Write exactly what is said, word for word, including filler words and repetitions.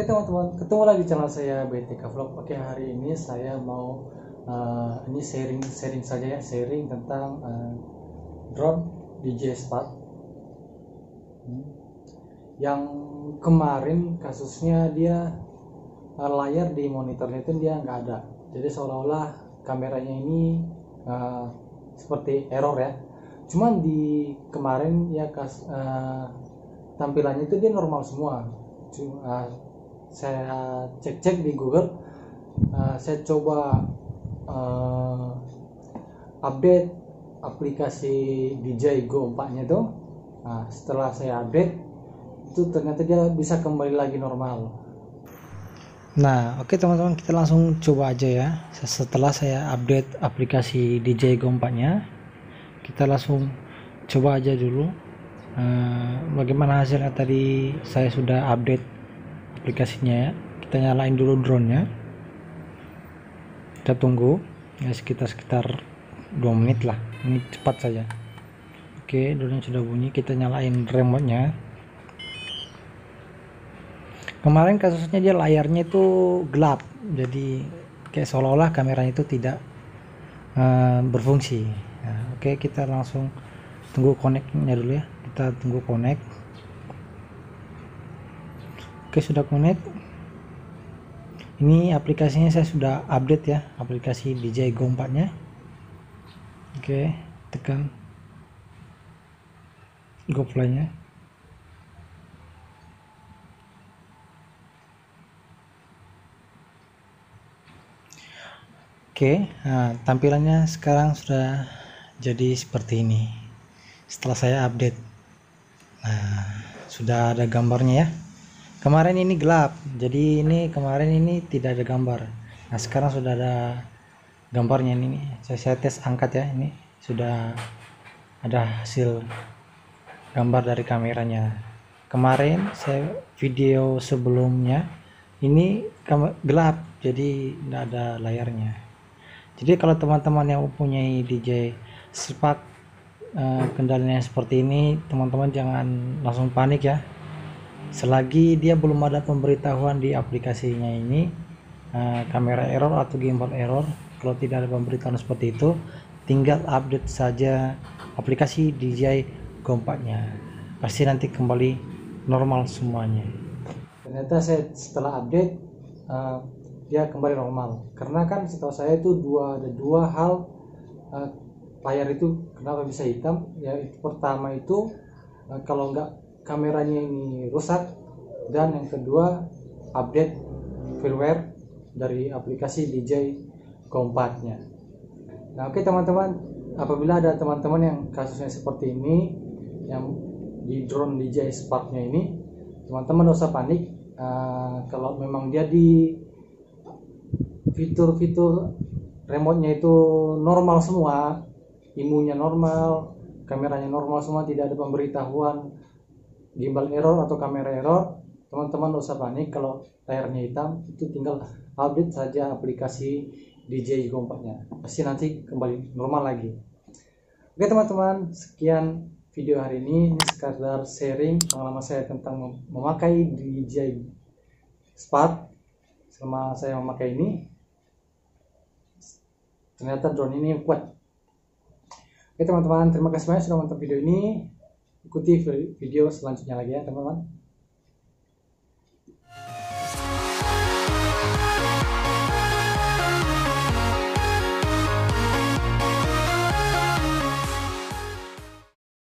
Oke teman-teman, ketemu lagi channel saya B T K Vlog. Oke, hari ini saya mau uh, ini sharing sharing saja ya, sharing tentang uh, drone D J I Spark hmm. yang kemarin kasusnya dia uh, layar di monitornya itu dia nggak ada. Jadi seolah-olah kameranya ini uh, seperti error ya. Cuman di kemarin ya kas, uh, tampilannya itu dia normal semua. Cuma uh, saya cek-cek di Google, uh, saya coba uh, update aplikasi D J I Go empat-nya itu. Nah, setelah saya update itu ternyata dia bisa kembali lagi normal. Nah, oke teman-teman, kita langsung coba aja ya. Setelah saya update aplikasi D J I Go empat-nya, kita langsung coba aja dulu uh, bagaimana hasilnya. Tadi saya sudah update aplikasinya ya. Kita nyalain dulu drone-nya, kita tunggu ya sekitar-sekitar dua menit lah, ini cepat saja. Oke, drone-nya sudah bunyi, kita nyalain remote-nya. Kemarin kasusnya dia layarnya itu gelap, jadi kayak seolah-olah kameranya itu tidak uh, berfungsi. Nah, oke, kita langsung tunggu connect-nya dulu ya, kita tunggu connect. Oke, sudah connect. Ini aplikasinya saya sudah update ya, aplikasi D J I Go empat nya. Oke, tekan Go Play nya. Oke, nah, tampilannya sekarang sudah jadi seperti ini setelah saya update. Nah, sudah ada gambarnya ya. Kemarin ini gelap, jadi ini kemarin ini tidak ada gambar. Nah, sekarang sudah ada gambarnya ini. Saya, saya tes angkat ya, ini sudah ada hasil gambar dari kameranya. Kemarin saya video sebelumnya ini gelap, jadi tidak ada layarnya. Jadi kalau teman-teman yang mempunyai D J I Spark eh, kendalanya seperti ini, teman-teman jangan langsung panik ya. Selagi dia belum ada pemberitahuan di aplikasinya ini uh, kamera error atau gimbal error, kalau tidak ada pemberitahuan seperti itu, tinggal update saja aplikasi D J I Go empat-nya, pasti nanti kembali normal semuanya. Ternyata saya setelah update uh, dia kembali normal, karena kan setahu saya itu dua ada dua hal uh, layar itu kenapa bisa hitam ya. Pertama itu uh, kalau nggak kameranya ini rusak, dan yang kedua update firmware dari aplikasi D J I Go empat-nya. Nah, oke teman-teman, apabila ada teman-teman yang kasusnya seperti ini yang di drone D J I Spark-nya ini, teman-teman tidak usah panik. Uh, kalau memang dia di fitur-fitur remote-nya itu normal semua, I M U-nya normal, kameranya normal semua, tidak ada pemberitahuan gimbal error atau kamera error, teman-teman nggak usah panik. Kalau layarnya hitam itu tinggal update saja aplikasi D J I Go empat nya, pasti nanti kembali normal lagi. Oke teman-teman, sekian video hari ini, ini sekadar sharing pengalaman saya tentang memakai D J I Spark. Selama saya memakai ini, ternyata drone ini kuat. Oke teman-teman, terima kasih banyak sudah menonton video ini. Ikuti video selanjutnya lagi ya teman-teman.